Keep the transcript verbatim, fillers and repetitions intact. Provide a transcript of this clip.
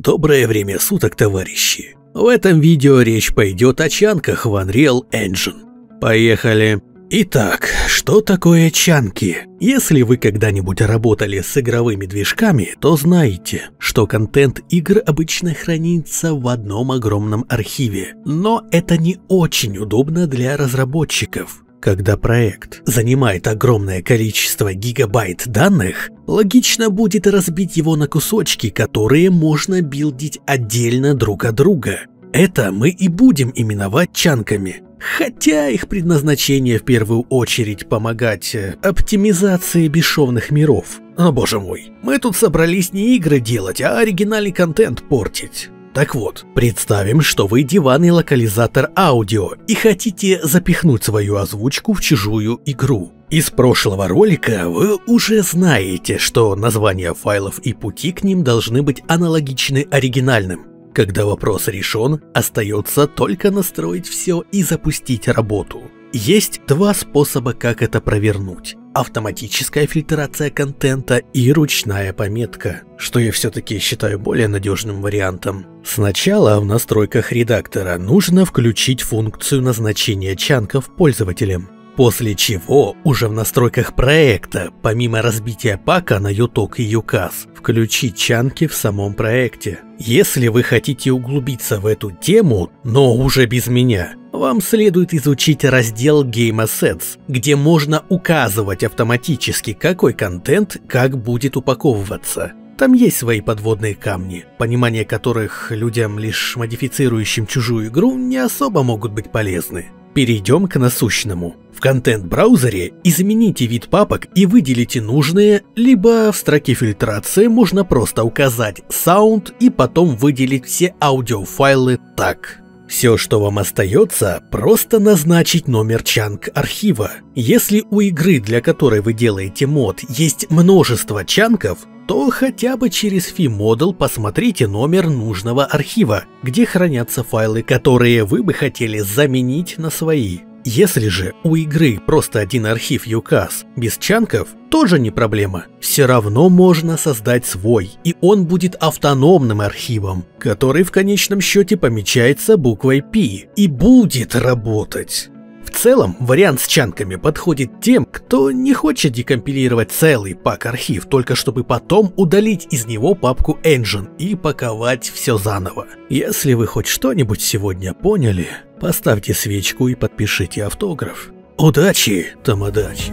Доброе время суток, товарищи! В этом видео речь пойдет о чанках в Unreal Engine. Поехали! Итак, что такое чанки? Если вы когда-нибудь работали с игровыми движками, то знаете, что контент игр обычно хранится в одном огромном архиве. Но это не очень удобно для разработчиков. Когда проект занимает огромное количество гигабайт данных, логично будет разбить его на кусочки, которые можно билдить отдельно друг от друга. Это мы и будем именовать чанками. Хотя их предназначение в первую очередь помогать оптимизации бесшовных миров. О боже мой, мы тут собрались не игры делать, а оригинальный контент портить. Так вот, представим, что вы диванный локализатор аудио и хотите запихнуть свою озвучку в чужую игру. Из прошлого ролика вы уже знаете, что названия файлов и пути к ним должны быть аналогичны оригинальным. Когда вопрос решен, остается только настроить все и запустить работу. Есть два способа, как это провернуть. Автоматическая фильтрация контента и ручная пометка, что я все-таки считаю более надежным вариантом. Сначала в настройках редактора нужно включить функцию назначения чанков пользователям, после чего уже в настройках проекта, помимо разбития пака на ю ток и ю кас, включить чанки в самом проекте. Если вы хотите углубиться в эту тему, но уже без меня, вам следует изучить раздел Game Assets, где можно указывать автоматически, какой контент как будет упаковываться. Там есть свои подводные камни, понимание которых людям, лишь модифицирующим чужую игру, не особо могут быть полезны. Перейдем к насущному. В контент-браузере измените вид папок и выделите нужные, либо в строке фильтрации можно просто указать «Sound» и потом выделить все аудиофайлы так. Все, что вам остается, просто назначить номер чанк архива. Если у игры, для которой вы делаете мод, есть множество чанков, то хотя бы через фи-модел посмотрите номер нужного архива, где хранятся файлы, которые вы бы хотели заменить на свои. Если же у игры просто один архив ю кас без чанков, тоже не проблема. Все равно можно создать свой, и он будет автономным архивом, который в конечном счете помечается буквой пи и будет работать. В целом, вариант с чанками подходит тем, кто не хочет декомпилировать целый пак-архив, только чтобы потом удалить из него папку Engine и паковать все заново. Если вы хоть что-нибудь сегодня поняли, поставьте свечку и подпишите автограф. Удачи, тамадач!